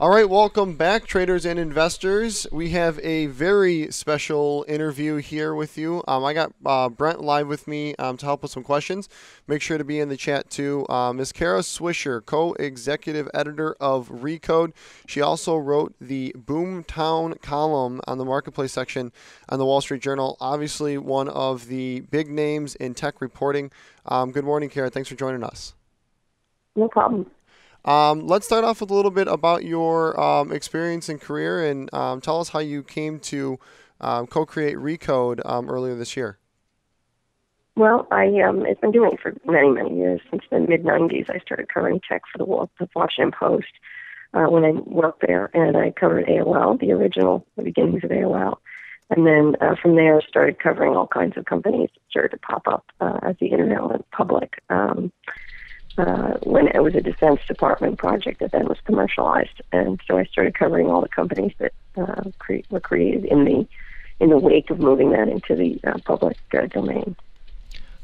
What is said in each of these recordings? All right, welcome back, traders and investors. We have a very special interview here with you. I got Brent live with me to help with some questions. Make sure to be in the chat too. Ms. Kara Swisher, co-executive editor of Recode. She also wrote the BoomTown column on the marketplace section on the Wall Street Journal. Obviously, one of the big names in tech reporting. Good morning, Kara. Thanks for joining us. No problem. Let's start off with a little bit about your experience and career, and tell us how you came to co-create Recode earlier this year. Well, I've been doing it for many, many years. Since the mid-'90s, I started covering tech for the Washington Post when I worked there, and I covered AOL, the beginnings of AOL. And then from there, I started covering all kinds of companies that started to pop up as the internet went public. When it was a Defense Department project that then was commercialized, and so I started covering all the companies that were created in the wake of moving that into the public domain.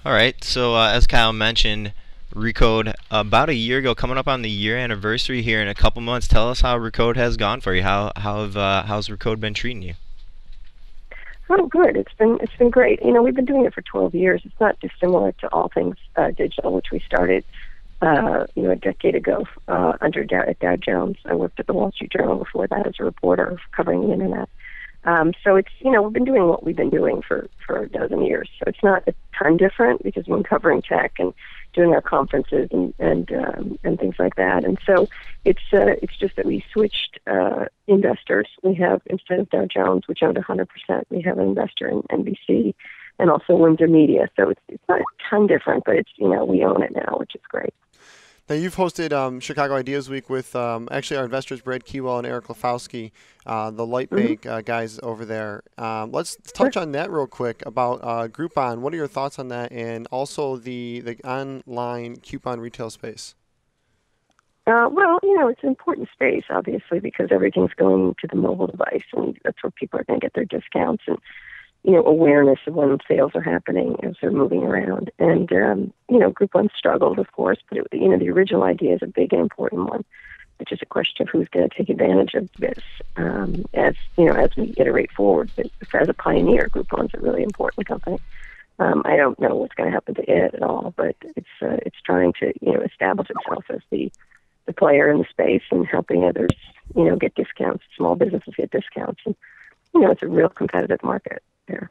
All right. So as Kyle mentioned, Recode about a year ago, coming up on the year anniversary here in a couple months. Tell us how Recode has gone for you. How's Recode been treating you? Oh, good. It's been great. You know, we've been doing it for 12 years. It's not dissimilar to all things digital, which we started. A decade ago under Dow Jones. I worked at the Wall Street Journal before that as a reporter covering the internet. So it's, we've been doing what we've been doing for a dozen years. So it's not a ton different because we've been covering tech and doing our conferences and things like that. And so it's just that we switched investors. We have, instead of Dow Jones, which owned 100%, we have an investor in NBC and also Windsor Media. So it's not a ton different, but it's, we own it now, which is great. Now, you've hosted Chicago Ideas Week with actually our investors, Brad Keywell and Eric Lefkowitz, the Light Bank guys over there. Let's touch on that real quick about Groupon. What are your thoughts on that, and also the online coupon retail space? Well, it's an important space, obviously, because everything's going to the mobile device, and that's where people are going to get their discounts and, awareness of when sales are happening as they're moving around. And, Groupon struggled, of course, but, the original idea is a big and important one, which is a question of who's going to take advantage of this as we iterate forward. But as a pioneer, Groupon's a really important company. I don't know what's going to happen to it at all, but it's trying to, establish itself as the player in the space and helping others, get discounts, small businesses get discounts. And, it's a real competitive market there.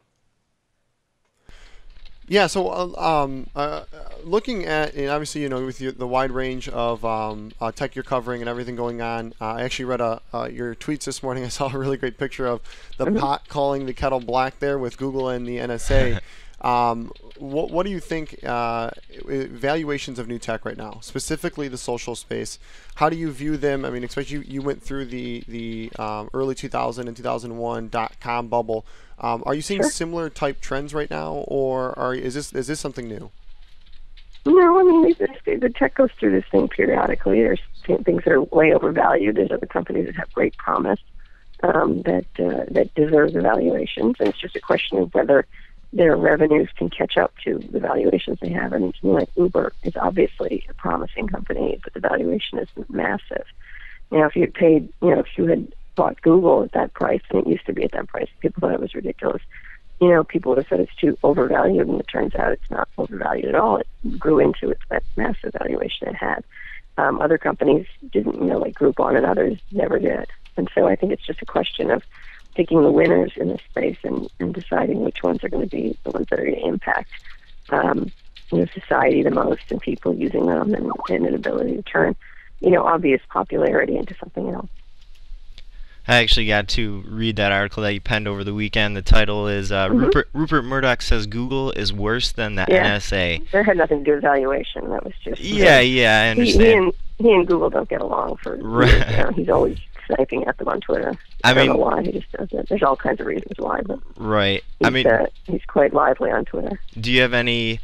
Yeah, so looking at, and obviously, with the wide range of tech you're covering and everything going on, I actually read your tweets this morning. I saw a really great picture of the pot calling the kettle black there with Google and the NSA. What do you think valuations of new tech right now, specifically the social space? How do you view them? I mean, especially you went through the early 2000 and 2001 .com bubble. Are you seeing similar type trends right now, or is this something new? No, I mean, the tech goes through this thing periodically. There's things that are way overvalued. There's other companies that have great promise that deserve the valuations, and it's just a question of whether their revenues can catch up to the valuations they have. I mean, something like Uber is obviously a promising company, but the valuation is massive. Now, if you had bought Google at that price, and it used to be at that price, people thought it was ridiculous. People would have said it's too overvalued, and it turns out it's not overvalued at all. It grew into that massive valuation it had. Other companies didn't, like Groupon and others never did. And so I think it's just a question of picking the winners in this space and deciding which ones are going to be the ones that are going to impact society the most, and people using them and an ability to turn obvious popularity into something else. I actually got to read that article that you penned over the weekend. The title is Rupert Murdoch says Google is worse than the NSA. That had nothing to do with valuation. That was just I understand. He and Google don't get along for years now. He's always sniping at them on Twitter. I don't know why, he just doesn't. There's all kinds of reasons why, but he's quite lively on Twitter. Do you have any,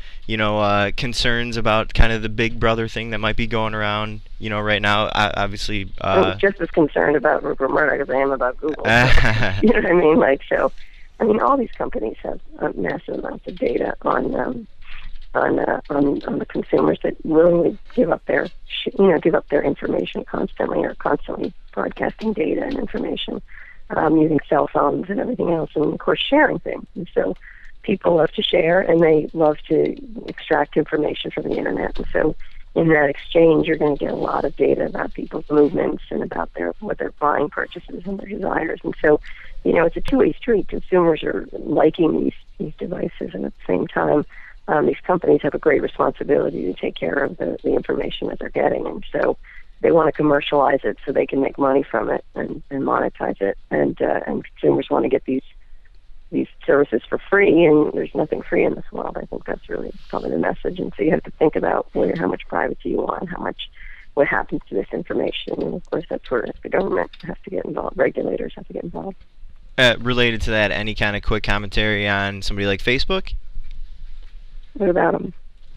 concerns about kind of the Big Brother thing that might be going around, right now? Obviously, I'm just as concerned about Rupert Murdoch as I am about Google. You know what I mean? All these companies have massive amounts of data on on the consumers that willingly give up their information constantly, or constantly broadcasting data and information using cell phones and everything else, and of course sharing things. And so people love to share, and they love to extract information from the internet. And so in that exchange, you're going to get a lot of data about people's movements and about their buying purchases and their desires. And so, it's a two-way street. Consumers are liking these devices, and at the same time, these companies have a great responsibility to take care of the information that they're getting. And so they want to commercialize it so they can make money from it and monetize it. And consumers want to get these services for free, and there's nothing free in this world. I think that's really probably the message. And so you have to think about how much privacy you want, what happens to this information. And of course, that's where the government has to get involved, regulators have to get involved. Related to that, any kind of quick commentary on somebody like Facebook? What about them?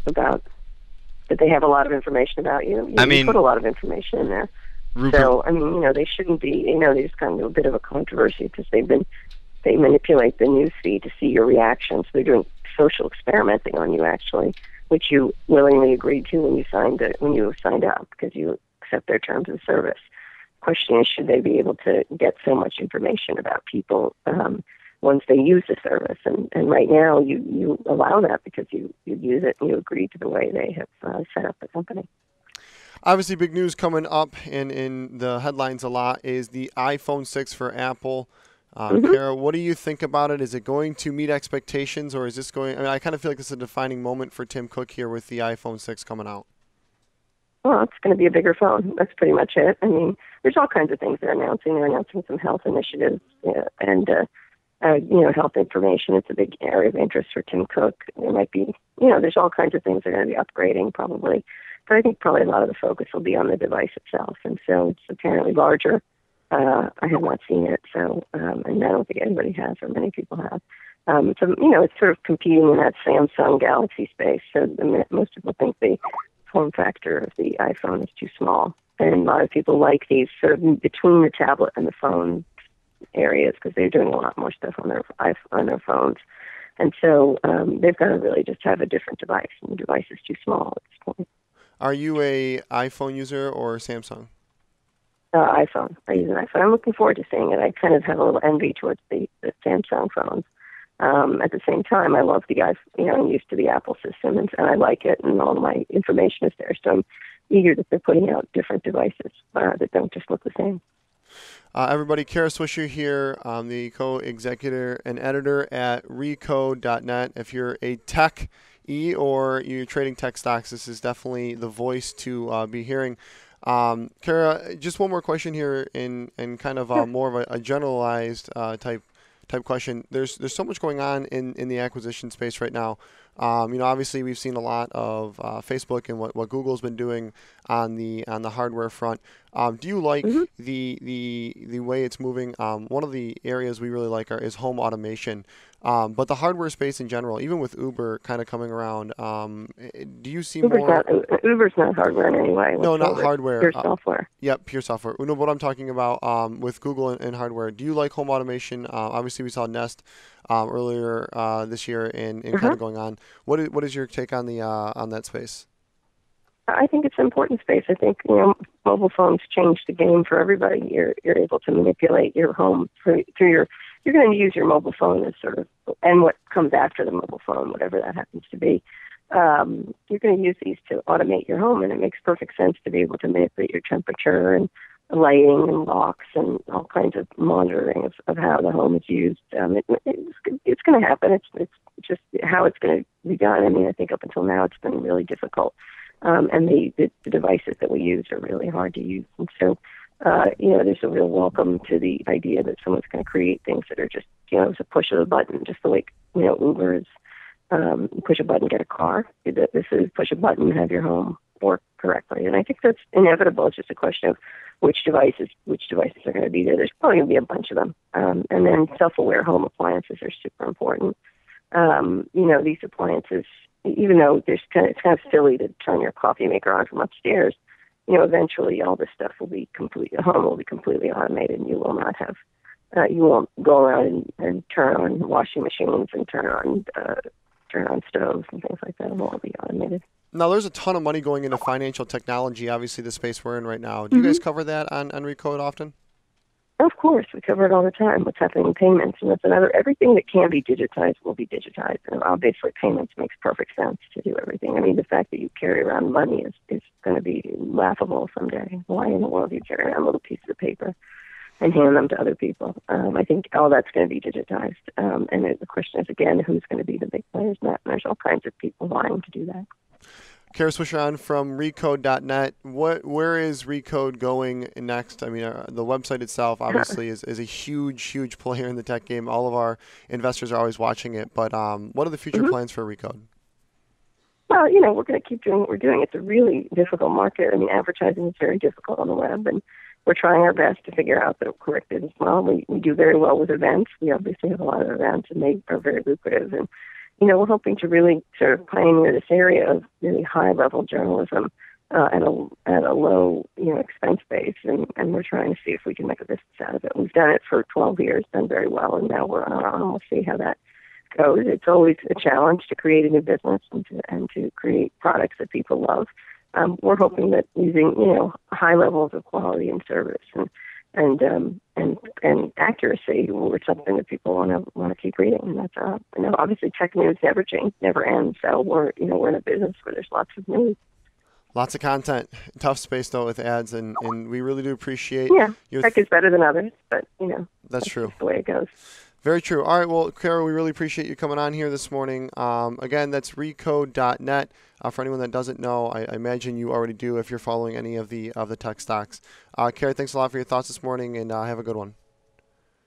About that they have a lot of information about you? You put a lot of information in there. Rupert. So, they shouldn't be, they just kind of a bit of a controversy because they manipulate the news feed to see your reactions. They're doing social experimenting on you, actually, which you willingly agreed to when you signed up because you accept their terms of service. The question is, should they be able to get so much information about people once they use the service? And right now, you allow that because you use it and you agree to the way they have set up the company. Obviously, big news coming up and in the headlines a lot is the iPhone 6 for Apple. Kara, what do you think about it? Is it going to meet expectations, or is this going? I mean, I kind of feel like this is a defining moment for Tim Cook here with the iPhone 6 coming out. Well, it's going to be a bigger phone. That's pretty much it. I mean, there's all kinds of things they're announcing. They're announcing some health initiatives and health information. It's a big area of interest for Tim Cook. There might be, there's all kinds of things they're going to be upgrading probably. But I think probably a lot of the focus will be on the device itself. And so it's apparently larger. I have not seen it, so and I don't think anybody has, or many people have. It's sort of competing in that Samsung Galaxy space. So most people think the form factor of the iPhone is too small, and a lot of people like these sort of between the tablet and the phone areas because they're doing a lot more stuff on their phones, and so they've got to really just have a different device, and the device is too small at this point. Are you an iPhone user or Samsung? iPhone. I use an iPhone. I'm looking forward to seeing it. I kind of have a little envy towards the Samsung phones. At the same time, I love the iPhone. I'm used to the Apple system, and I like it, and all my information is there. So I'm eager that they're putting out different devices that don't just look the same. Everybody, Kara Swisher here, I'm the co-executive and editor at Recode.net. If you're a techie or you're trading tech stocks, this is definitely the voice to be hearing. Kara, just one more question here, in kind of more of a generalized type question. There's so much going on in the acquisition space right now. Obviously we've seen a lot of Facebook and what Google's been doing on the hardware front. Do you like the way it's moving? One of the areas we really like is home automation, but the hardware space in general, even with Uber kind of coming around. Do you see Uber's not hardware in any way? No, not hardware. Pure software. Yep, pure software. No, what I'm talking about with Google and hardware. Do you like home automation? Obviously, we saw Nest earlier this year and kind of going on. What is your take on the on that space? I think it's an important space. I think mobile phones change the game for everybody. You're able to manipulate your home through your. You're going to use your mobile phone as sort of, and what comes after the mobile phone, whatever that happens to be. You're going to use these to automate your home, and it makes perfect sense to be able to manipulate your temperature and lighting and locks and all kinds of monitoring of how the home is used. It's going to happen. It's just how it's going to be done. I mean, I think up until now it's been really difficult. And the devices that we use are really hard to use. And so, there's a real welcome to the idea that someone's going to create things that are just, it's a push of a button, just the way, Uber is push a button, get a car. This is push a button, have your home work correctly. And I think that's inevitable. It's just a question of which devices are going to be there. There's probably going to be a bunch of them. And then self-aware home appliances are super important. These appliances, even though it's kind of silly to turn your coffee maker on from upstairs, eventually all this stuff will be completely automated, and you will not have, you won't go around and turn on washing machines and turn on turn on stoves and things like that will all be automated. Now, there's a ton of money going into financial technology, obviously the space we're in right now. Do you guys cover that on Recode often? Of course. We cover it all the time. What's happening in payments, and that's another. Everything that can be digitized will be digitized. And obviously, payments makes perfect sense to do everything. I mean, the fact that you carry around money is going to be laughable someday. Why in the world do you carry around little pieces of paper and hand them to other people? I think all that's going to be digitized. And the question is, again, who's going to be the big players in that? And there's all kinds of people wanting to do that. Kara Swisher on from Recode.net. Where is Recode going next? I mean, the website itself obviously is a huge, huge player in the tech game. All of our investors are always watching it. But what are the future plans for Recode? Well, you know, we're going to keep doing what we're doing. It's a really difficult market. I mean, advertising is very difficult on the web, and we're trying our best to figure out the correct business model. We do very well with events. We obviously have a lot of events, and they are very lucrative. And you know, we're hoping to really sort of pioneer this area of really high-level journalism at a low, you know, expense base, and we're trying to see if we can make a business out of it. We've done it for 12 years, done very well, and now we're on our own. We'll see how that goes. It's always a challenge to create a new business and to create products that people love. We're hoping that using, you know, high levels of quality and service and accuracy were something that people want to keep reading, and that's you know, obviously tech news never changes, never ends. So we're in a business where there's lots of news, lots of content. Tough space though with ads, and we really do appreciate. Yeah, tech is better than others, but you know that's true. Just the way it goes. Very true. All right, well, Kara, we really appreciate you coming on here this morning. Again, that's Recode.net. For anyone that doesn't know, I imagine you already do if you're following any of the tech stocks. Kara, thanks a lot for your thoughts this morning, and have a good one.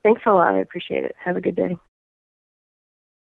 Thanks a lot. I appreciate it. Have a good day.